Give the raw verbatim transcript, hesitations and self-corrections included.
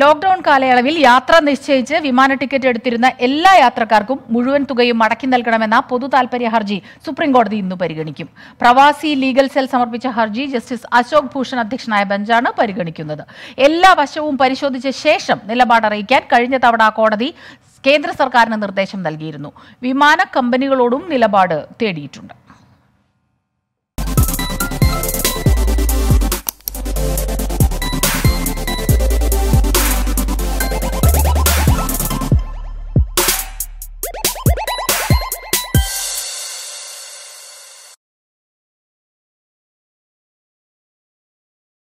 Lockdown കാലയളവിൽ യാത്ര നിശ്ചയിച്ച് വിമാന ടിക്കറ്റ് എടുത്തിരുന്ന എല്ലാ യാത്രക്കാർക്കും മുഴുവൻ തുകയും മടക്കി നൽകണമെന്ന പൊതു താൽപര്യ ഹർജി സുപ്രീംകോടതി ഇന്ന് പരിഗണിക്കും. പ്രവാസി ലീഗൽ സെൽ സമർപ്പിച്ച ഹർജി ജസ്റ്റിസ് അശോക് ഭൂഷൺ അധ്യക്ഷനായ ബെഞ്ചാണ് പരിഗണിക്കുന്നത്. എല്ലാ വശവും പരിശോധിച്ച ശേഷം നിലപാടറിയിക്കാൻ കഴിഞ്ഞ തവണ കോടതി കേന്ദ്ര സർക്കാരിന് നിർദ്ദേശം നൽകിയിരുന്നു. വിമാന കമ്പനികളോടും നിലപാട് തേടിയിട്ടുണ്ട്.